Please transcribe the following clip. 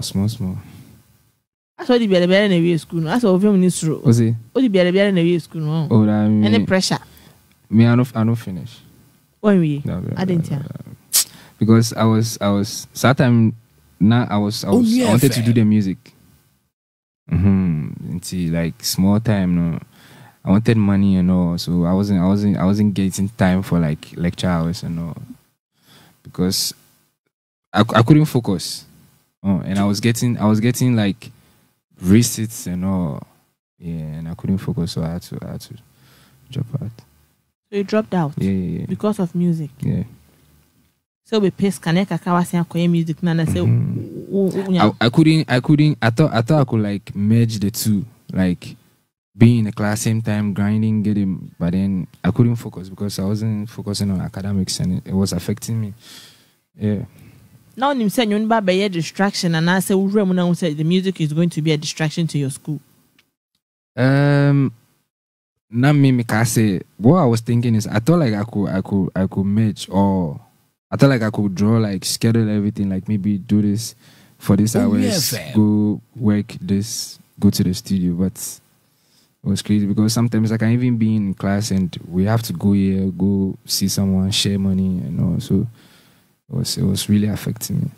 Small. That's why the better in a way school. That's all film in this room. Was it? Oh, the better in a way school. Oh, any pressure. Me, I don't finish. When we? I didn't tell. Because I was. Sometime now I wanted to do the music. See, like small time no. I wanted money and all, so I wasn't getting time for like lecture hours and all, because I couldn't focus. Oh, and I was getting like receipts and all, yeah, and I couldn't focus, so I had to drop out. So you dropped out, yeah. Because of music, yeah. So we paste kaneka kawasi koye music na na say. I couldn't. I thought I could like merge the two, like. Being in the class, same time, grinding, getting, but then I couldn't focus because I wasn't focusing on academics and it was affecting me. Yeah. Now, you said you're not a distraction, and I said, the music is going to be a distraction to your school. Not me, because say what I was thinking is, I thought like I could merge, or I thought like I could draw, like schedule everything, like maybe do this for this hours, go work this, go to the studio, but. Was crazy because sometimes I can even be in class and we have to go here, go see someone, share money, and all. So it was really affecting me.